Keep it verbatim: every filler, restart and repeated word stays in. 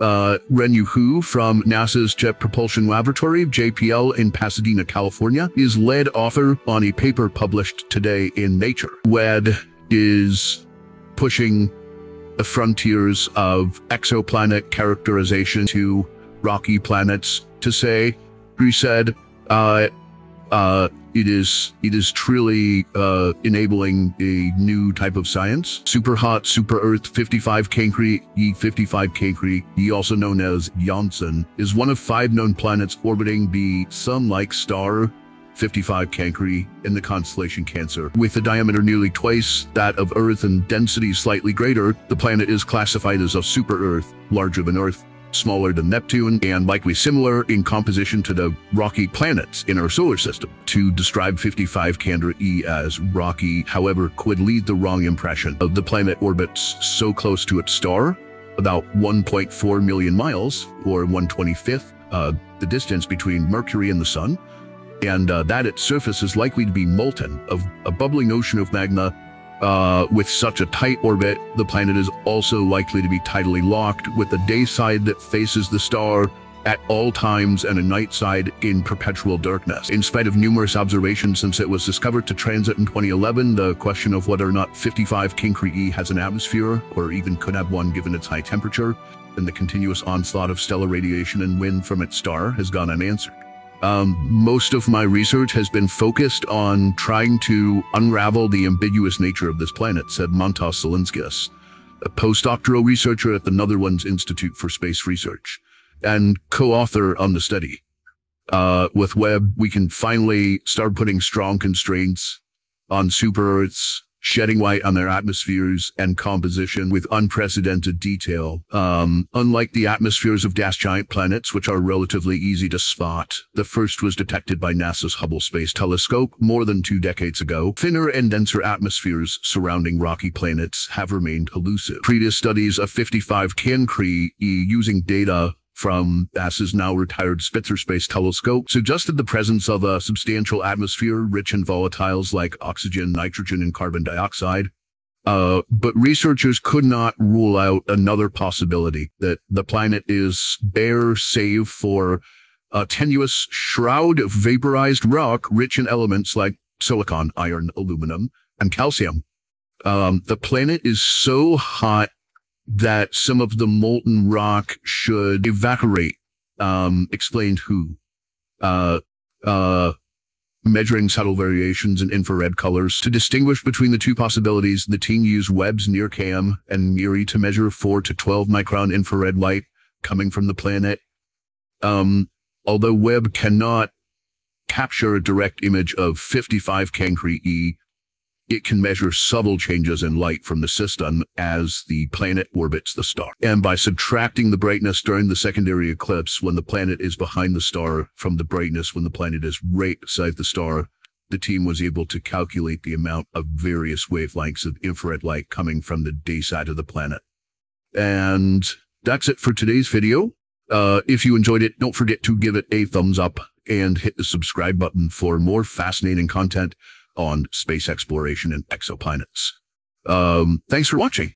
uh, Renyu Hu from NASA's Jet Propulsion Laboratory, J P L, in Pasadena, California, is lead author on a paper published today in Nature. Lead is pushing the frontiers of exoplanet characterization to rocky planets. To say, he said, uh, uh, it is it is truly uh, enabling a new type of science. Super hot, super Earth, fifty-five Cancri e, fifty-five Cancri e, also known as Janssen, is one of five known planets orbiting the Sun-like star fifty-five Cancri in the constellation Cancer. With a diameter nearly twice that of Earth and density slightly greater, the planet is classified as a super-Earth, larger than Earth, smaller than Neptune, and likely similar in composition to the rocky planets in our solar system. To describe fifty-five Cancri e as rocky, however, could lead the wrong impression. The planet orbits so close to its star, about one point four million miles, or one twenty-fifth, uh, the distance between Mercury and the Sun, and uh, that its surface is likely to be molten, of a bubbling ocean of magma. Uh, with such a tight orbit, the planet is also likely to be tidally locked, with a day side that faces the star at all times and a night side in perpetual darkness. In spite of numerous observations since it was discovered to transit in twenty eleven, the question of whether or not fifty-five Cancri e has an atmosphere, or even could have one given its high temperature, and the continuous onslaught of stellar radiation and wind from its star, has gone unanswered. Um, most of my research has been focused on trying to unravel the ambiguous nature of this planet, said Mantas Zilinskas, a postdoctoral researcher at the Netherlands Institute for Space Research, and co-author on the study. Uh, with Webb, we can finally start putting strong constraints on super-Earths, shedding light on their atmospheres and composition with unprecedented detail. Um, unlike the atmospheres of gas giant planets, which are relatively easy to spot, the first was detected by NASA's Hubble Space Telescope more than two decades ago. Thinner and denser atmospheres surrounding rocky planets have remained elusive. Previous studies of fifty-five Cancri e using data from NASA's now-retired Spitzer Space Telescope suggested the presence of a substantial atmosphere rich in volatiles like oxygen, nitrogen, and carbon dioxide. Uh, but researchers could not rule out another possibility, that the planet is bare save for a tenuous shroud of vaporized rock rich in elements like silicon, iron, aluminum, and calcium. Um, the planet is so hot that some of the molten rock should evaporate, um, explained Hu. Uh, uh, measuring subtle variations in infrared colors. To distinguish between the two possibilities, the team used Webb's near cam and Miri to measure four to twelve micron infrared light coming from the planet. Um, although Webb cannot capture a direct image of fifty-five Cancri e, it can measure subtle changes in light from the system as the planet orbits the star. And by subtracting the brightness during the secondary eclipse when the planet is behind the star from the brightness when the planet is right beside the star, the team was able to calculate the amount of various wavelengths of infrared light coming from the day side of the planet. And that's it for today's video. Uh, if you enjoyed it, don't forget to give it a thumbs up and hit the subscribe button for more fascinating content on space exploration and exoplanets. Um, thanks for watching.